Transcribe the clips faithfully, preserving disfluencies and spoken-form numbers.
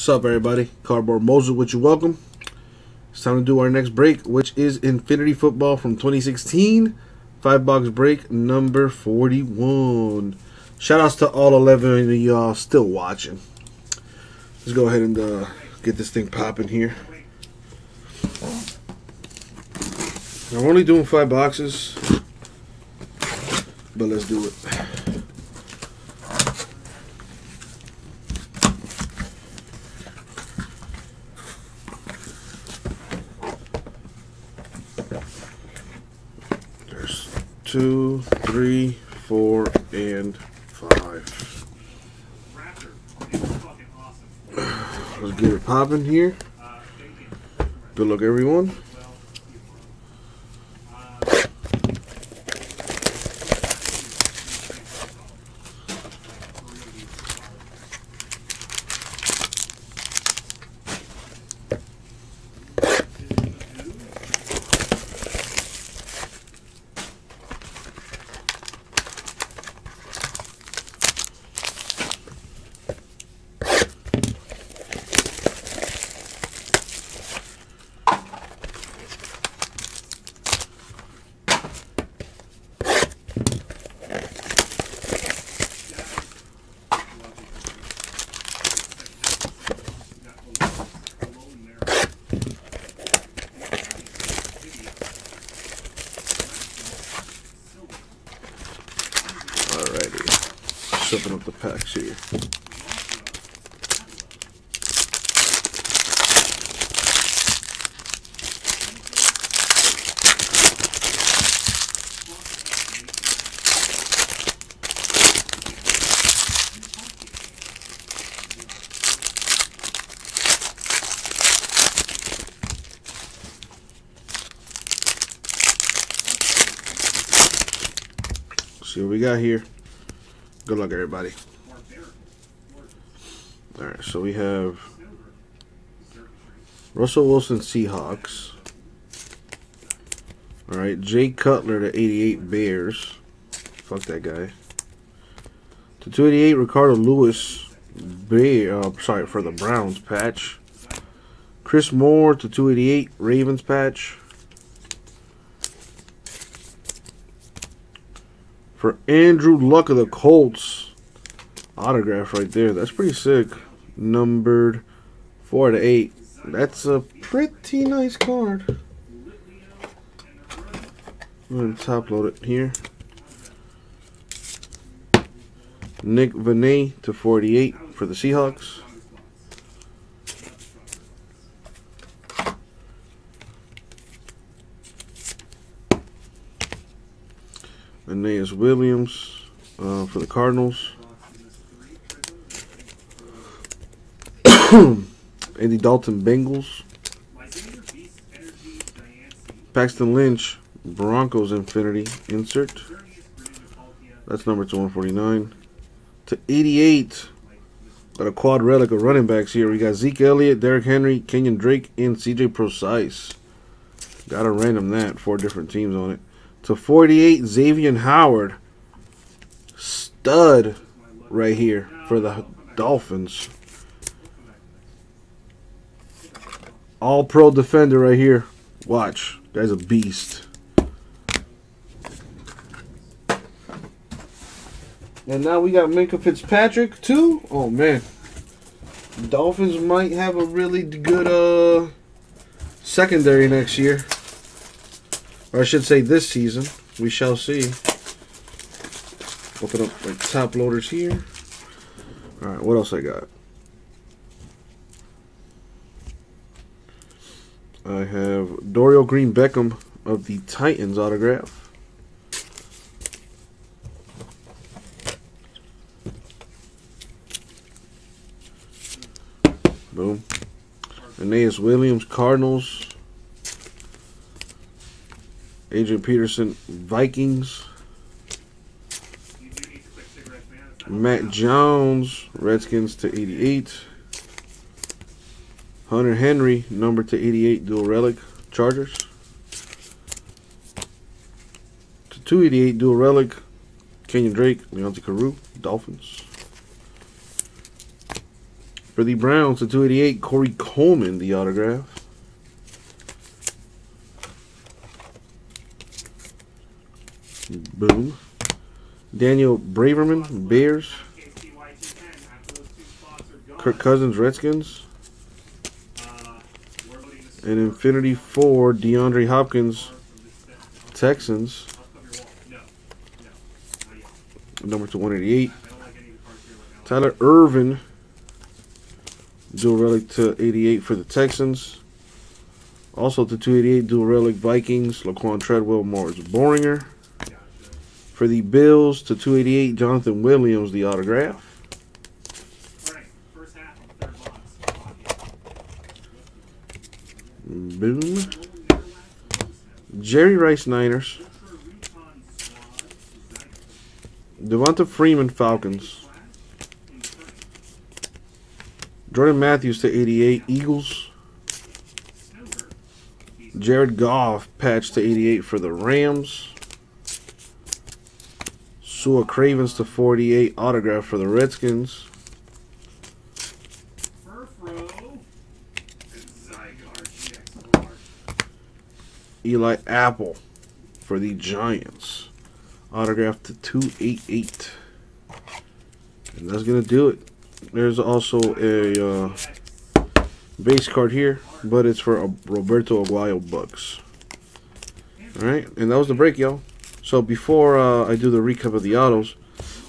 What's up, everybody? Cardboard Moses with you. Welcome. It's time to do our next break, which is Infinity Football from twenty sixteen. Five box break number forty-one. Shout outs to all eleven of y'all still watching. Let's go ahead and uh, get this thing popping here. Now, we're only doing five boxes, but let's do it. Two, three, four, and five. Let's get it popping here. Good luck, everyone. Open up the packs here. Let's see what we got here. Good luck, everybody. All right, so we have Russell Wilson, Seahawks. All right, Jay Cutler to eighty-eight, Bears. Fuck that guy. To two eighty-eight, Ricardo Lewis, Bear. Uh, sorry, for the Browns patch. Chris Moore to two eighty-eight, Ravens patch. For Andrew Luck of the Colts, autograph right there. That's pretty sick. Numbered four to eight. That's a pretty nice card. I'm gonna top load it here. Nick Vannett to forty-eight for the Seahawks. Anais Williams uh, for the Cardinals. Andy Dalton, Bengals. Paxton Lynch, Broncos, Infinity insert. That's number to one forty-nine. To eighty-eight, got a quad relic of running backs here. We got Zeke Elliott, Derrick Henry, Kenyon Drake, and C J Procise. Got a random that, four different teams on it. To forty-eight, Xavier Howard, stud right here for the Dolphins. All-pro defender right here. Watch. Guy's a beast. And now we got Minkah Fitzpatrick, too. Oh, man. Dolphins might have a really good uh, secondary next year. Or I should say this season. We shall see. Open up my top loaders here. Alright, what else I got? I have Dorial Green-Beckham of the Titans autograph. Boom. Anais Williams, Cardinals. Adrian Peterson, Vikings. Matt Jones, Redskins to eighty-eight. Hunter Henry, number to eighty-eight, dual relic, Chargers. To two eighty-eight, dual relic, Kenyon Drake, Leonti Carew, Dolphins. For the Browns, to two eighty-eight, Corey Coleman, the autograph. Boom. Daniel Braverman, Bears. Kirk Cousins, Redskins. And Infinity for DeAndre Hopkins, Texans. Number to one eighty-eight. Tyler Irvin, dual relic to eighty-eight for the Texans. Also to two eighty-eight, dual relic Vikings, Laquan Treadwell, Morris Boringer. For the Bills, to two eighty-eight, Jonathan Williams, the autograph. Boom. Jerry Rice, Niners. Devonta Freeman, Falcons. Jordan Matthews to eighty-eight, Eagles. Jared Goff, patch to eighty-eight for the Rams. Sua Cravens to forty-eight, autograph for the Redskins. Eli Apple for the Giants. Autograph to two eighty-eight. And that's going to do it. There's also a uh, base card here, but it's for a Roberto Aguayo Bucks. Alright, and that was the break, y'all. So before uh, I do the recap of the autos,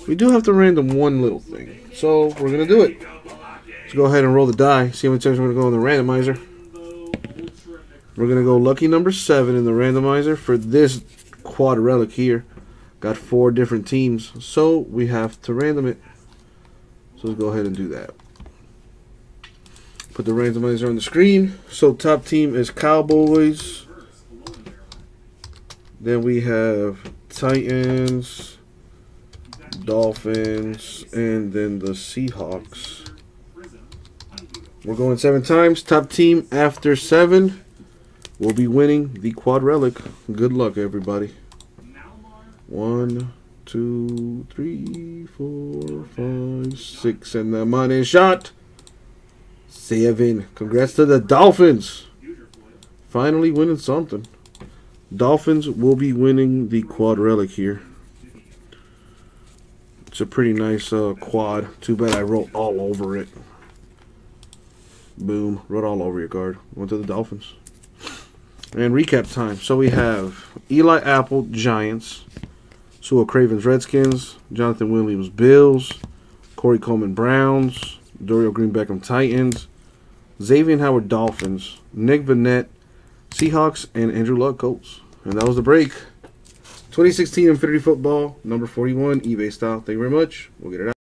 we do have to random one little thing. So we're going to do it. Let's go ahead and roll the die. See how many times we're going to go in the randomizer. We're going to go lucky number seven in the randomizer for this quad relic here. Got four different teams, so we have to random it. So let's go ahead and do that. Put the randomizer on the screen. So top team is Cowboys. Then we have Titans, Dolphins, and then the Seahawks. We're going seven times. Top team after seven will be winning the quad relic. Good luck, everybody. One, two, three, four, five, six, and the money shot. Seven. Congrats to the Dolphins. Finally winning something. Dolphins will be winning the quad relic here. It's a pretty nice uh, quad. Too bad I wrote all over it. Boom. Wrote all over your card. Went to the Dolphins. And recap time. So we have Eli Apple, Giants. Sua Cravens, Redskins. Jonathan Williams, Bills. Corey Coleman, Browns. Dorial Green-Beckham, Titans. Xavier Howard, Dolphins. Nick Vannett, Seahawks. And Andrew Luck, Colts. And that was the break. twenty sixteen Infinity Football, number forty-one, eBay style. Thank you very much. We'll get it out.